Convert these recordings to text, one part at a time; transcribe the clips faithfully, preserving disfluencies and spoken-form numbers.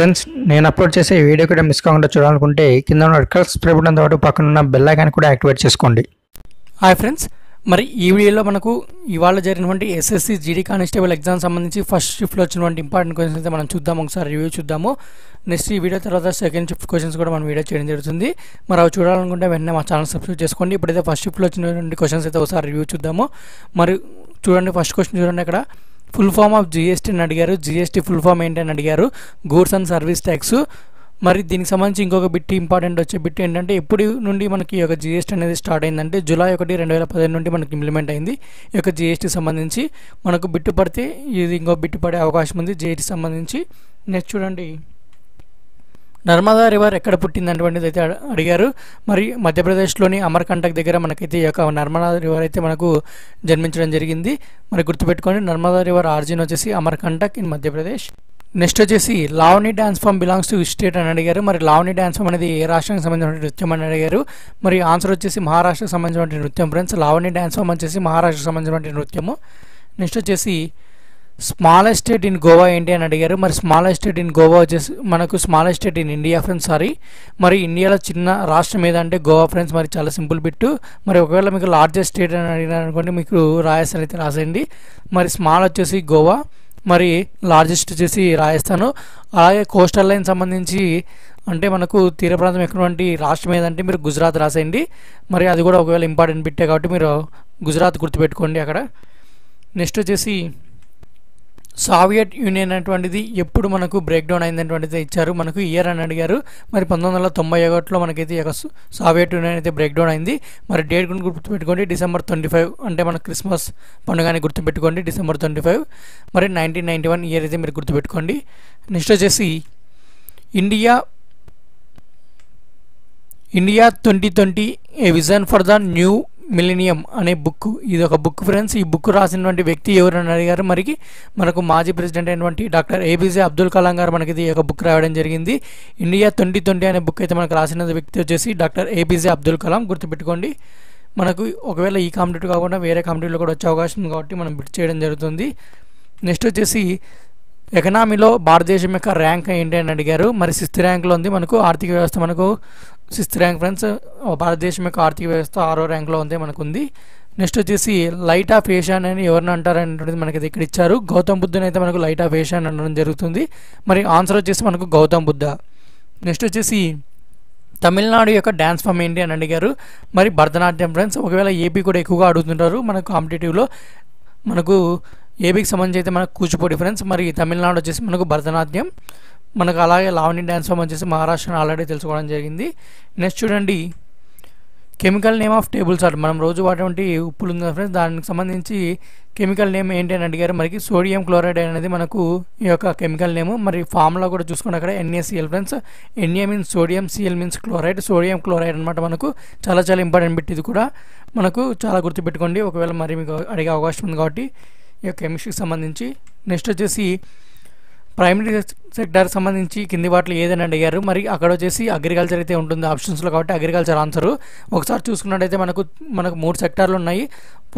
Friends, నేను upload చేసే video కూడా మిస్ కాకుండా చూడాలనుకుంటే కింద ఉన్న రెడ్ కలర్ స్ప్రే బటన్ ద్వారా పక్కన ఉన్న బెల్ ఐకాన్ కూడా యాక్టివేట్ చేసుకోండి. హాయ్ ఫ్రెండ్స్, మరి ఈ వీడియోలో మనకు ఇవాళ జరిగినటువంటి ఎస్ఎస్సి జీడీ కానిస్టేబుల్ ఎగ్జామ్ సంబంధించి ఫస్ట్ షిఫ్ట్లో వచ్చినటువంటి ఇంపార్టెంట్ క్వశ్చన్స్ అయితే మనం చూద్దాం, ఒకసారి రివ్యూ చూద్దాము. నెక్స్ట్ ఈ వీడియో తర్వాత సెకండ్ షిఫ్ట్ క్వశ్చన్స్ కూడా మనం వీడియో చేయడం జరుగుతుంది. మరి అవి చూడాలనుకుంటే వెంటనే మా ఛానల్ సబ్స్క్రైబ్ చేసుకోండి. ఇప్పుడైతే ఫస్ట్ షిఫ్ట్లో వచ్చినటువంటి క్వశ్చన్స్ అయితే ఒకసారి రివ్యూ చూద్దాము. మరి చూడండి, ఫస్ట్ క్వశ్చన్ చూడండి, అక్కడ ఫుల్ ఫామ్ ఆఫ్ జిఎస్టీ అని అడిగారు. జిఎస్టీ ఫుల్ ఫామ్ ఏంటని అడిగారు, గూడ్స్ అండ్ సర్వీస్ ట్యాక్స్. మరి దీనికి సంబంధించి ఇంకొక బిట్ ఇంపార్టెంట్ వచ్చే బిట్ ఏంటంటే, ఎప్పుడు నుండి మనకి ఈ యొక్క జిఎస్టీ అనేది స్టార్ట్ అయిందంటే జూలై ఒకటి రెండు వేల పదిహేను నుండి మనకి ఇంప్లిమెంట్ అయింది. ఈ యొక్క జిఎస్టీకి సంబంధించి మనకు బిట్టు పడితే ఇది ఇంకో బిట్టు పడే అవకాశం ఉంది జిఎస్టీకి సంబంధించి. నెక్స్ట్ చూడండి, నర్మదా రివర్ ఎక్కడ పుట్టిందటువంటిది అయితే అడిగారు. మరి మధ్యప్రదేశ్లోని అమర్కంటక్ దగ్గర మనకైతే ఈ యొక్క నర్మదా రివర్ అయితే మనకు జన్మించడం జరిగింది. మరి గుర్తుపెట్టుకోండి, నర్మదా రివర్ ఆరిజిన్ వచ్చేసి అమర్కంటక్ ఇన్ మధ్యప్రదేశ్. నెక్స్ట్ వచ్చేసి Lavani dance form belongs to which state అని అడిగారు. మరి లావణి డ్యాన్స్ ఫామ్ అనేది ఏ రాష్ట్రానికి సంబంధించిన నృత్యం అని అడిగారు. మరి ఆన్సర్ వచ్చేసి మహారాష్ట్రకు సంబంధించిన నృత్యం ఫ్రెండ్స్. లావణి డ్యాన్స్ ఫామ్ వచ్చేసి మహారాష్ట్రకు సంబంధించిన నృత్యము. నెక్స్ట్ వచ్చేసి స్మాలెస్ట్ స్టేట్ ఇన్ గోవా ఏంటి అని అడిగారు. మరి స్మాలెస్ట్ స్టేట్ ఇన్ గోవా వచ్చేసి మనకు smallest state in India friends, sorry. మరి ఇండియాలో చిన్న రాష్ట్రం ఏదంటే గోవా ఫ్రెండ్స్. మరి చాలా సింపుల్ బిట్టు. మరి ఒకవేళ మీకు లార్జెస్ట్ స్టేట్ అని అడిగినారు అనుకోండి, మీకు రాజస్థాన్ అయితే రాసేయండి. మరి స్మాల్ వచ్చేసి గోవా, మరి లార్జెస్ట్ వచ్చేసి రాజస్థాన్. అలాగే కోస్టల్ లైన్ సంబంధించి అంటే మనకు తీర ప్రాంతం ఎక్కడటువంటి రాష్ట్రం ఏదంటే మీరు గుజరాత్ రాసేయండి. మరి అది కూడా ఒకవేళ ఇంపార్టెంట్ బిట్టే కాబట్టి మీరు గుజరాత్ గుర్తుపెట్టుకోండి అక్కడ. నెక్స్ట్ వచ్చేసి సోవియట్ యూనియన్ అటువంటిది ఎప్పుడు మనకు బ్రేక్డౌన్ అయిందటువంటిది ఇచ్చారు, మనకు ఇయర్ అని అడిగారు. మరి పంతొమ్మిది వందల తొంభై ఒకటిలో మనకైతే ఈ యొక్క సోవియట్ యూనియన్ అయితే బ్రేక్డౌన్ అయింది. మరి డేట్ గురించి గుర్తుపెట్టుకోండి, డిసెంబర్ ట్వంటీ ఫైవ్ అంటే మనకు క్రిస్మస్ పండుగని గుర్తుపెట్టుకోండి, డిసెంబర్ ట్వంటీ ఫైవ్ మరి నైన్టీన్ నైంటీ వన్ ఇయర్ అయితే మీరు గుర్తుపెట్టుకోండి. నెక్స్ట్ వచ్చేసి India India twenty twenty a vision for the new millennium అనే బుక్, ఇది ఒక బుక్ ఫ్రెండ్స్. ఈ బుక్ రాసినటువంటి వ్యక్తి ఎవరు అని అడిగారు. మరికి మనకు మాజీ ప్రెసిడెంట్ అయినటువంటి డాక్టర్ ఏపీజే అబ్దుల్ కలాం గారు మనకి ఇది ఒక బుక్ రాయడం జరిగింది. ఇండియా ట్వంటీ ట్వంటీ అనే బుక్ అయితే మనకు రాసిన వ్యక్తి వచ్చేసి డాక్టర్ ఏపీజే అబ్దుల్ కలాం, గుర్తుపెట్టుకోండి. మనకు ఒకవేళ ఈ కాంపిటేటివ్ కాకుండా వేరే కాంపిటేటివ్లో కూడా వచ్చే అవకాశం ఉంది కాబట్టి మనం బిట్ చేయడం జరుగుతుంది. నెక్స్ట్ వచ్చేసి ఎకనామీలో భారతదేశం యొక్క ర్యాంక్ ఏంటి అని అడిగారు. మరి సిక్స్త్ ర్యాంక్లో ఉంది మనకు ఆర్థిక వ్యవస్థ, మనకు సిక్స్త్ ర్యాంక్ ఫ్రెండ్స్. భారతదేశం యొక్క ఆర్థిక వ్యవస్థ ఆరో ర్యాంక్లో ఉంది మనకు ఉంది. నెక్స్ట్ వచ్చేసి లైట్ ఆఫ్ ఏషియా అని ఎవరిని అంటారు అనేటువంటిది మనకి ఇక్కడ ఇచ్చారు. గౌతమ్ బుద్ధుని అయితే మనకు లైట్ ఆఫ్ ఏషియా అని అనడం జరుగుతుంది. మరి ఆన్సర్ వచ్చేసి మనకు గౌతమ్ బుద్ధ. నెక్స్ట్ వచ్చేసి తమిళనాడు యొక్క డ్యాన్స్ ఫామ్ ఏంటి అని అడిగారు. మరి భరతనాట్యం ఫ్రెండ్స్. ఒకవేళ ఏపీ కూడా ఎక్కువగా అడుగుతుంటారు మనకు కాంపిటేటివ్లో. మనకు ఏపీకి సంబంధించి అయితే మనకు కూచిపూడి ఫ్రెండ్స్. మరి తమిళనాడు వచ్చేసి మనకు భరతనాట్యం. మనకు అలాగే లావణి డ్యాన్స్ ఫామ్ వచ్చేసి మహారాష్ట్రను ఆల్రెడీ తెలుసుకోవడం జరిగింది. నెక్స్ట్ చూడండి, chemical name of table salt, మనం రోజు వాటి ఉప్పులు ఉంది ఫ్రెండ్స్, దానికి సంబంధించి కెమికల్ నేమ్ ఏంటి అని అడిగారు. మనకి సోడియం క్లోరైడ్ అనేది మనకు ఈ యొక్క కెమికల్ నేము. మరి ఫామ్లో కూడా చూసుకుని అక్కడ NaCl friends. Na means sodium, Cl means chloride, sodium chloride అనమాట మనకు. చాలా చాలా ఇంపార్టెంట్ బిట్ ఇది కూడా మనకు, చాలా గుర్తుపెట్టుకోండి ఒకవేళ మరి మీకు అడిగే అవకాశం ఉంది కాబట్టి ఈ యొక్క కెమిస్ట్రీకి సంబంధించి. నెక్స్ట్ వచ్చేసి ప్రైమరీ సెక్టార్కి సంబంధించి కింది వాటిలో ఏదని అడిగారు. మరి అక్కడ వచ్చేసి అగ్రికల్చర్ అయితే ఉంటుంది ఆప్షన్స్లో కాబట్టి అగ్రికల్చర్ ఆన్సరు. ఒకసారి చూసుకున్నట్టయితే మనకు మనకు మూడు సెక్టార్లు ఉన్నాయి.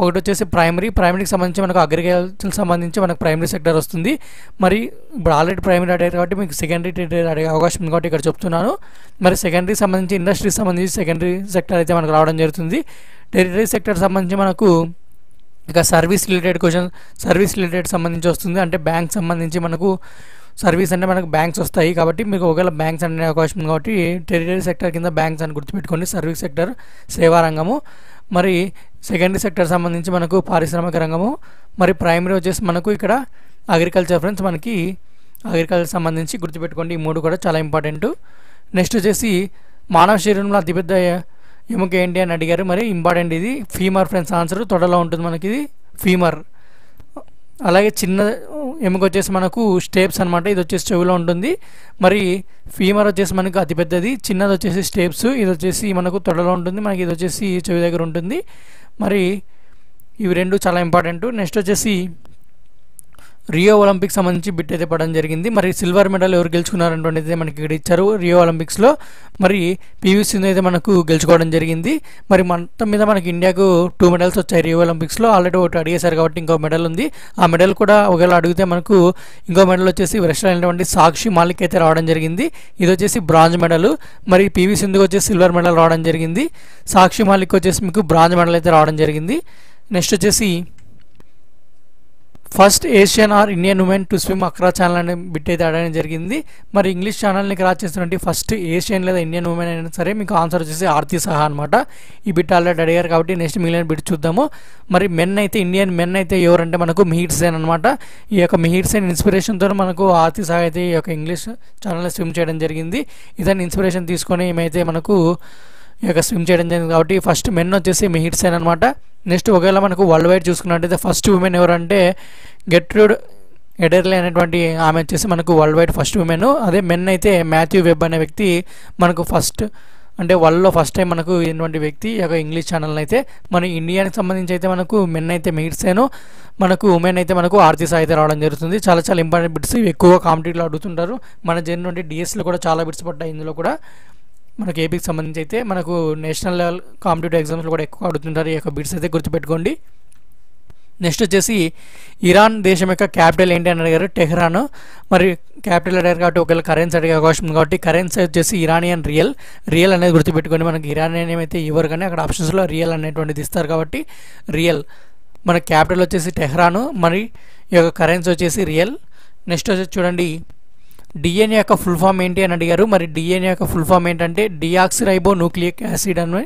ఒకటి వచ్చేసి ప్రైమరీ, ప్రైమరీకి సంబంధించి మనకు అగ్రికల్చర్కి సంబంధించి మనకు ప్రైమరీ సెక్టార్ వస్తుంది. మరి ఇప్పుడు ఆల్రెడీ ప్రైమరీ అడిగారు కాబట్టి మీకు సెకండరీ టెరిటరీ అడిగే అవకాశం ఉంది కాబట్టి ఇక్కడ చెప్తున్నాను. మరి సెకండరీకి సంబంధించి ఇండస్ట్రీకి సంబంధించి సెకండరీ సెక్టార్ అయితే మనకు రావడం జరుగుతుంది. టెరిటరీ సెక్టార్ సంబంధించి మనకు ఇక service related question, service related సంబంధించి వస్తుంది. అంటే బ్యాంక్ సంబంధించి మనకు సర్వీస్ అంటే మనకు బ్యాంక్స్ వస్తాయి కాబట్టి మీకు ఒకవేళ బ్యాంక్స్ అనే అవకాశం ఉంది కాబట్టి టెరిటరీ సెక్టర్ కింద బ్యాంక్స్ అని గుర్తుపెట్టుకోండి. సర్వీస్ సెక్టర్ సేవా రంగము. మరి సెకండరీ సెక్టర్ సంబంధించి మనకు పారిశ్రామిక రంగము. మరి ప్రైమరీ వచ్చేసి మనకు ఇక్కడ అగ్రికల్చర్ ఫ్రెండ్స్, మనకి అగ్రికల్చర్ సంబంధించి గుర్తుపెట్టుకోండి. ఈ మూడు కూడా చాలా ఇంపార్టెంట్. నెక్స్ట్ వచ్చేసి మానవ శరీరంలో అతిపెద్ద ఎముక ఏంటి అని అడిగారు. మరి ఇంపార్టెంట్ ఇది, ఫీమర్ ఫ్రెండ్స్ ఆన్సర్, తొడలో ఉంటుంది మనకి ఇది ఫీమర్. అలాగే చిన్న ఎముక వచ్చేసి మనకు స్టేప్స్ అనమాట, ఇది వచ్చేసి చెవిలో ఉంటుంది. మరి ఫీమర్ వచ్చేసి మనకు అతిపెద్దది, చిన్నది వచ్చేసి స్టేప్స్, ఇది వచ్చేసి మనకు తొడలో ఉంటుంది మనకి, ఇది వచ్చేసి చెవి దగ్గర ఉంటుంది. మరి ఇవి రెండు చాలా ఇంపార్టెంట్. నెక్స్ట్ వచ్చేసి రియో ఒలింపిక్స్ సంబంధించి బిట్ అయితే పడడం జరిగింది. మరి సిల్వర్ మెడల్ ఎవరు గెలుచుకున్నారనేది మనకి ఇక్కడ ఇచ్చారు. రియో ఒలింపిక్స్లో మరి పీవీ సింధు అయితే మనకు గెలుచుకోవడం జరిగింది. మరి మొత్తం మీద మనకి ఇండియాకు టూ మెడల్స్ వచ్చాయి రియో ఒలింపిక్స్లో. ఆల్రెడీ ఒకటి అడిగేశారు కాబట్టి ఇంకో మెడల్ ఉంది. ఆ మెడల్ కూడా ఒకవేళ అడిగితే మనకు ఇంకో మెడల్ వచ్చేసి రష్యా అయినటువంటి సాక్షి మాలిక్ అయితే రావడం జరిగింది. ఇది వచ్చేసి బ్రాంజ్ మెడల్. మరి పీవీ సింధుకు వచ్చేసి సిల్వర్ మెడల్ రావడం జరిగింది. సాక్షి మాలిక్ వచ్చేసి మీకు బ్రాంజ్ మెడల్ అయితే రావడం జరిగింది. నెక్స్ట్ వచ్చేసి first Asian or Indian women to swim across channel అనే బిట్ అయితే అడగడం జరిగింది. మరి ఇంగ్లీష్ ఛానల్ని క్రాస్ చేస్తున్నటువంటి ఫస్ట్ ఏషియన్ లేదా ఇండియన్ ఉమెన్ అయినా సరే మీకు ఆన్సర్ వచ్చేసి ఆర్తి సహా అనమాట. ఈ బిట్ ఆల్రెడీ అడిగారు కాబట్టి నెక్స్ట్ మిగిలిన బిట్ చూద్దాము. మరి మెన్ అయితే ఇండియన్ మెన్ అయితే ఎవరంటే మనకు మిహిర్ సేన్ అనమాట. ఈ యొక్క మిహిర్ సేన్ ఇన్స్పిరేషన్తో మనకు ఆర్తి సహా అయితే ఈ యొక్క ఇంగ్లీష్ ఛానల్లో స్విమ్ చేయడం జరిగింది. ఇదని ఇన్స్పిరేషన్ తీసుకొని ఏమైతే మనకు ఈ యొక్క స్విమ్ చేయడం జరిగింది కాబట్టి ఫస్ట్ మెన్ వచ్చేసి మిహిర్ సేన్ అనమాట. నెక్స్ట్ ఒకవేళ మనకు వరల్డ్ వైడ్ చూసుకున్నట్టయితే ఫస్ట్ ఉమెన్ ఎవరంటే గెట్రూడ్ ఎడెర్లే అనేటువంటి ఆమె వచ్చేసి మనకు వరల్డ్ వైడ్ ఫస్ట్ ఉమెన్. అదే మెన్ అయితే మాథ్యూ వెబ్ అనే వ్యక్తి మనకు ఫస్ట్ అంటే వరల్డ్లో ఫస్ట్ టైం మనకు ఇటువంటి వ్యక్తి యొక్క ఇంగ్లీష్ ఛానల్ అయితే మన ఇండియాకి సంబంధించి అయితే మనకు మెన్ అయితే మిహిర్ సేన్, మనకు ఉమెన్ అయితే మనకు ఆర్తి సాహా అయితే రావడం జరుగుతుంది. చాలా చాలా ఇంపార్టెంట్ బిట్స్, ఎక్కువగా కాంపిటీటివ్లో అడుగుతుంటారు. మన జర్నీ నుండి డిఎస్లో కూడా చాలా బిట్స్ పడ్డాయి. ఇందులో కూడా మనకు ఏపీకి సంబంధించి అయితే మనకు నేషనల్ లెవెల్ కాంపిటేటివ్ ఎగ్జామ్స్లో కూడా ఎక్కువ అడుగుతుంటారు. ఈ యొక్క బిట్స్ అయితే గుర్తుపెట్టుకోండి. నెక్స్ట్ వచ్చేసి ఇరాన్ దేశం యొక్క క్యాపిటల్ ఏంటి అని అడిగారు, టెహ్రాన్. మరి క్యాపిటల్ అడిగారు కాబట్టి ఒకవేళ కరెన్సీ అడిగే అవకాశం ఉంది కాబట్టి కరెన్సీ వచ్చేసి ఇరానియన్ రియల్. రియల్ అనేది గుర్తుపెట్టుకోండి. మనకి ఇరానియన్ ఏమైతే ఇవ్వరు కానీ అక్కడ ఆప్షన్స్లో రియల్ అనేటువంటిది ఇస్తారు కాబట్టి రియల్. మన క్యాపిటల్ వచ్చేసి టెహ్రాను, మరి ఈ యొక్క కరెన్సీ వచ్చేసి రియల్. నెక్స్ట్ వచ్చేసి చూడండి డిఎన్ఏ యొక్క ఫుల్ ఫామ్ ఏంటి అని అడిగారు. మరి డిఎన్ఏ యొక్క ఫుల్ ఫామ్ ఏంటంటే డియాక్సిరైబోన్యూక్లియిక్ యాసిడ్ అని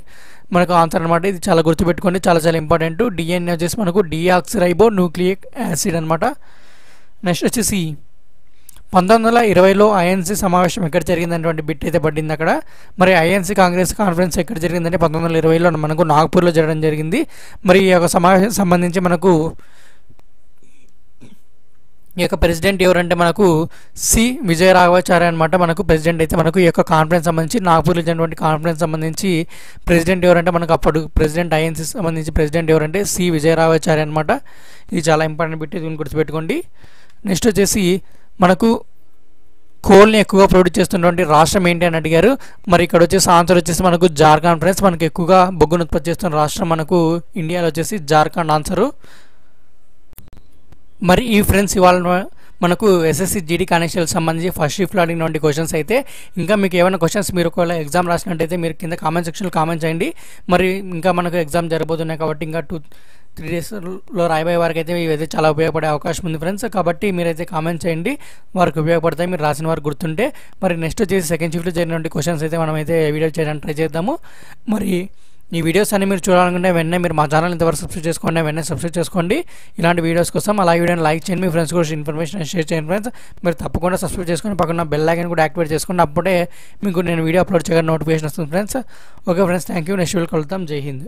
మనకు ఆన్సర్ అనమాట. ఇది చాలా గుర్తుపెట్టుకోండి, చాలా చాలా ఇంపార్టెంట్. డిఎన్ఏ వచ్చేసి మనకు డియాక్సిరైబోన్యూక్లియిక్ యాసిడ్ అనమాట. నెక్స్ట్ వచ్చేసి పంతొమ్మిది వందల ఇరవైలో ఐఎన్సీ సమావేశం ఎక్కడ జరిగిందనేటువంటి బిట్ అయితే పడింది అక్కడ. మరి ఐఎన్సీ కాంగ్రెస్ కాన్ఫరెన్స్ ఎక్కడ జరిగిందంటే పంతొమ్మిది వందల ఇరవైలో మనకు నాగ్పూర్లో జరగడం జరిగింది. మరి ఈ యొక్క సమావేశం సంబంధించి మనకు ఈ యొక్క ప్రెసిడెంట్ ఎవరంటే మనకు సి విజయరాఘవాచార్య అనమాట. మనకు ప్రెసిడెంట్ అయితే మనకు ఈ యొక్క కాన్ఫరెన్స్ సంబంధించి నాగ్పూర్లో జరిగినటువంటి కాన్ఫరెన్స్ సంబంధించి ప్రెసిడెంట్ ఎవరంటే మనకు అప్పుడు ప్రెసిడెంట్ ఐఎన్సీ సంబంధించి ప్రెసిడెంట్ ఎవరంటే సి విజయరాఘవాచార్య అనమాట. ఇది చాలా ఇంపార్టెంట్ బిట్, దీన్ని గుర్తుపెట్టుకోండి. నెక్స్ట్ వచ్చేసి మనకు కోల్ని ఎక్కువగా ప్రొడ్యూస్ చేస్తున్నటువంటి రాష్ట్రం ఏంటి అని అడిగారు. మరి ఇక్కడ వచ్చేసి ఆన్సర్ వచ్చేసి మనకు జార్ఖండ్ ఫ్రెండ్స్. మనకు ఎక్కువగా బొగ్గును ఉత్పత్తి చేస్తున్న రాష్ట్రం మనకు ఇండియాలో వచ్చేసి జార్ఖండ్ ఆన్సరు. మరి ఈ ఫ్రెండ్స్ ఇవాళ మనకు ఎస్ఎస్సి జీడీ కానిస్టేబుల్ సంబంధించి ఫస్ట్ షిఫ్ట్లో అడిగినటువంటి క్వశ్చన్స్ అయితే. ఇంకా మీకు ఏమైనా క్వశ్చన్స్ మీరు ఒకవేళ ఎగ్జామ్ రాసినట్టయితే మీరు కింద కామెంట్ సెక్షన్లో కామెంట్ చేయండి. మరి ఇంకా మనకు ఎగ్జామ్ జరగబోతున్నాయి కాబట్టి ఇంకా టూ త్రీ డేస్లో రాయబోయే వారికి అయితే ఇవైతే చాలా ఉపయోగపడే అవకాశం ఉంది ఫ్రెండ్స్. కాబట్టి మీరైతే కామెంట్ చేయండి, వారికి ఉపయోగపడతాయి మీరు రాసిన వారు గుర్తుంటే. మరి నెక్స్ట్ వచ్చేసి సెకండ్ షిఫ్ట్లో జరిగినటువంటి క్వశ్చన్స్ అయితే మనమైతే వీడియో చేయడానికి ట్రై చేద్దాము. మరి ఈ వీడియోస్ అన్ని మీరు చూడాలనుకుంటే వెంటనే మీరు మా ఛానల్ ఇంతవరకు సబ్స్క్రైబ్ చేసుకోండి, వెంటనే సబ్స్క్రైబ్ చేసుకోండి ఇలాంటి వీడియోస్ కోసం. అలాగే వీడియోని లైక్ చేయండి, మీ ఫ్రెండ్స్ కూడా ఇన్ఫర్మేషన్ షేర్ చేయండి ఫ్రెండ్స్. మీరు తప్పకుండా సబ్స్క్రైబ్ చేసుకొని పక్కన బెల్ ఐకాన్ కూడా యాక్టివేట్ చేసుకోండి, అప్పుడే మీకు నేను వీడియో అప్లోడ్ చేయడానికి నోటిఫికేషన్ వస్తుంది friends. Okay friends, thank you. Next వీడియోలో కలుద్దాం. జై హింద్.